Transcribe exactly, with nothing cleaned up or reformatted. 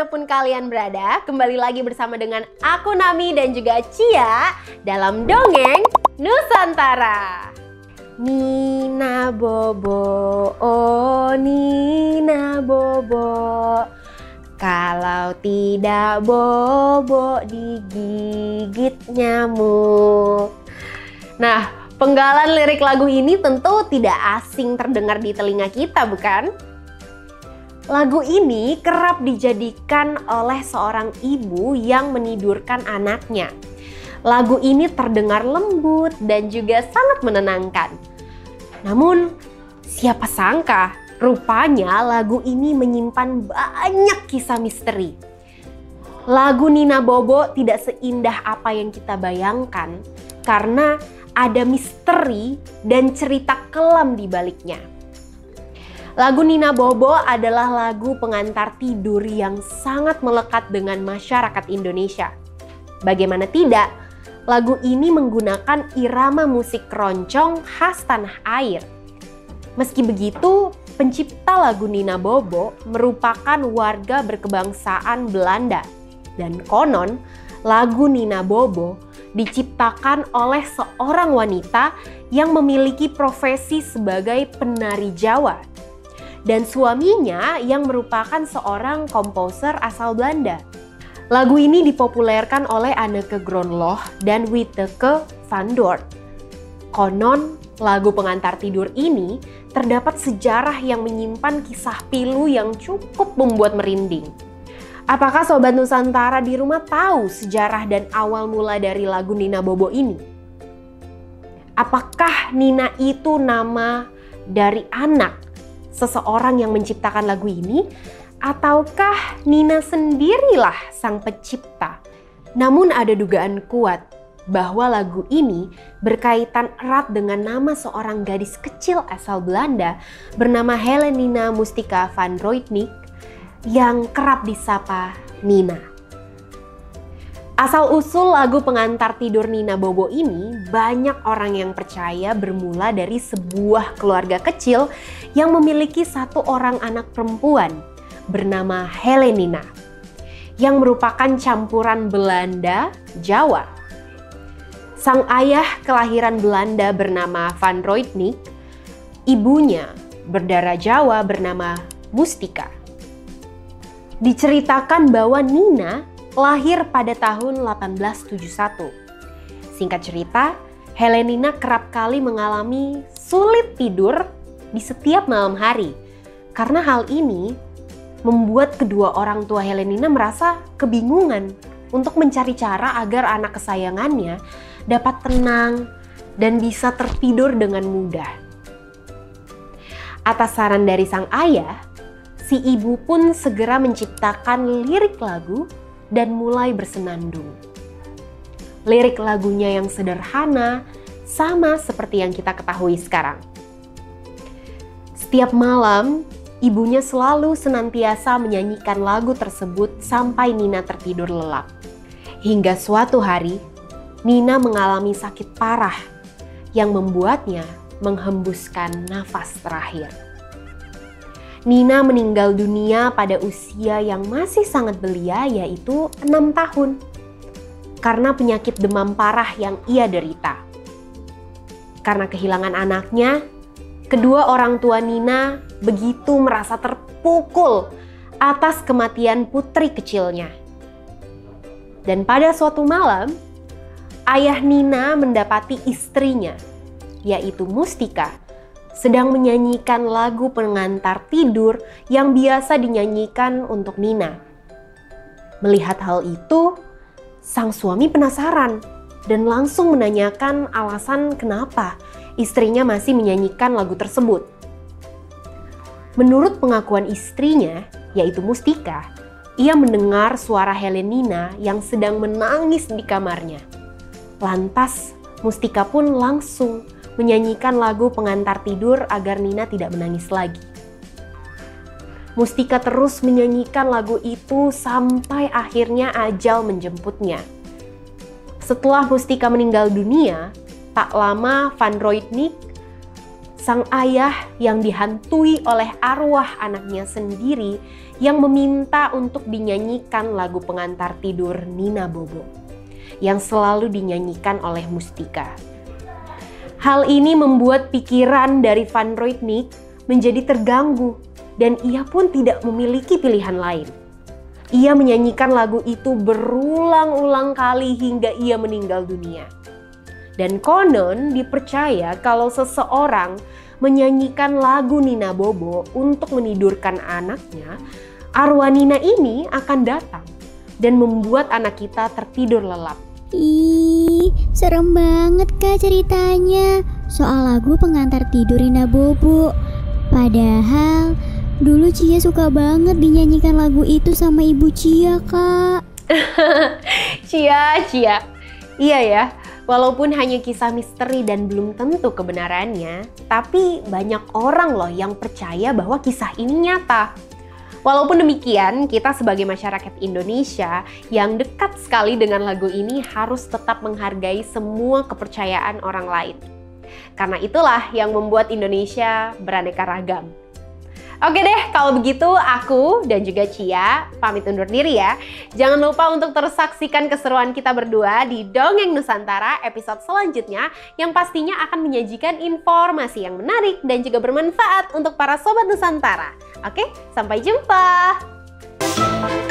dimanapun kalian berada, kembali lagi bersama dengan aku Nami dan juga Cia dalam Dongeng Nusantara. Nina Bobo, oh Nina Bobo, kalau tidak bobo digigit nyamuk. Nah, penggalan lirik lagu ini tentu tidak asing terdengar di telinga kita, bukan? Lagu ini kerap dijadikan oleh seorang ibu yang menidurkan anaknya. Lagu ini terdengar lembut dan juga sangat menenangkan. Namun, siapa sangka, rupanya lagu ini menyimpan banyak kisah misteri. Lagu Nina Bobo tidak seindah apa yang kita bayangkan karena ada misteri dan cerita kelam di baliknya. Lagu Nina Bobo adalah lagu pengantar tidur yang sangat melekat dengan masyarakat Indonesia. Bagaimana tidak, lagu ini menggunakan irama musik keroncong khas Tanah Air. Meski begitu, pencipta lagu Nina Bobo merupakan warga berkebangsaan Belanda. Dan konon, lagu Nina Bobo diciptakan oleh seorang wanita yang memiliki profesi sebagai penari Jawa. Dan suaminya yang merupakan seorang komposer asal Belanda. Lagu ini dipopulerkan oleh Anneke Groenloh dan Wieteke van Dort. Konon, lagu pengantar tidur ini terdapat sejarah yang menyimpan kisah pilu yang cukup membuat merinding. Apakah Sobat Nusantara di rumah tahu sejarah dan awal mula dari lagu Nina Bobo ini? Apakah Nina itu nama dari anak seseorang yang menciptakan lagu ini? Ataukah Nina sendirilah sang pencipta? Namun ada dugaan kuat bahwa lagu ini berkaitan erat dengan nama seorang gadis kecil asal Belanda bernama Helenina Mustika van Rodnick yang kerap disapa Nina. Asal-usul lagu pengantar tidur Nina Bobo ini banyak orang yang percaya bermula dari sebuah keluarga kecil yang memiliki satu orang anak perempuan bernama Helenina yang merupakan campuran Belanda Jawa. Sang ayah kelahiran Belanda bernama Van Rodnick, ibunya berdarah Jawa bernama Mustika. Diceritakan bahwa Nina lahir pada tahun delapan belas tujuh puluh satu. Singkat cerita, Helenina kerap kali mengalami sulit tidur di setiap malam hari. Karena hal ini membuat kedua orang tua Helenina merasa kebingungan untuk mencari cara agar anak kesayangannya dapat tenang dan bisa tertidur dengan mudah. Atas saran dari sang ayah, si ibu pun segera menciptakan lirik lagu dan mulai bersenandung. Lirik lagunya yang sederhana sama seperti yang kita ketahui sekarang. Setiap malam, ibunya selalu senantiasa menyanyikan lagu tersebut sampai Nina tertidur lelap. Hingga suatu hari, Nina mengalami sakit parah yang membuatnya menghembuskan nafas terakhir. Nina meninggal dunia pada usia yang masih sangat belia, yaitu enam tahun. Karena penyakit demam parah yang ia derita. Karena kehilangan anaknya, kedua orang tua Nina begitu merasa terpukul atas kematian putri kecilnya. Dan pada suatu malam, ayah Nina mendapati istrinya, yaitu Mustika, sedang menyanyikan lagu pengantar tidur yang biasa dinyanyikan untuk Nina. Melihat hal itu, sang suami penasaran dan langsung menanyakan alasan kenapa istrinya masih menyanyikan lagu tersebut. Menurut pengakuan istrinya, yaitu Mustika, ia mendengar suara Helenina yang sedang menangis di kamarnya. Lantas, Mustika pun langsung menyanyikan lagu pengantar tidur agar Nina tidak menangis lagi. Mustika terus menyanyikan lagu itu sampai akhirnya ajal menjemputnya. Setelah Mustika meninggal dunia, tak lama Van Rodnick, sang ayah yang dihantui oleh arwah anaknya sendiri yang meminta untuk dinyanyikan lagu pengantar tidur Nina Bobo yang selalu dinyanyikan oleh Mustika. Hal ini membuat pikiran dari Van Rodnick menjadi terganggu dan ia pun tidak memiliki pilihan lain. Ia menyanyikan lagu itu berulang-ulang kali hingga ia meninggal dunia. Dan konon dipercaya kalau seseorang menyanyikan lagu Nina Bobo untuk menidurkan anaknya, arwah Nina ini akan datang dan membuat anak kita tertidur lelap. Ih, serem banget Kak ceritanya soal lagu pengantar tidur Nina Bobo. Padahal dulu Cia suka banget dinyanyikan lagu itu sama ibu Cia, Kak. Cia, Cia. Iya ya. Walaupun hanya kisah misteri dan belum tentu kebenarannya, tapi banyak orang loh yang percaya bahwa kisah ini nyata. Walaupun demikian, kita sebagai masyarakat Indonesia yang dekat sekali dengan lagu ini harus tetap menghargai semua kepercayaan orang lain. Karena itulah yang membuat Indonesia beraneka ragam. Oke deh, kalau begitu aku dan juga Cia pamit undur diri ya. Jangan lupa untuk terus saksikan keseruan kita berdua di Dongeng Nusantara episode selanjutnya yang pastinya akan menyajikan informasi yang menarik dan juga bermanfaat untuk para sobat Nusantara. Oke, sampai jumpa.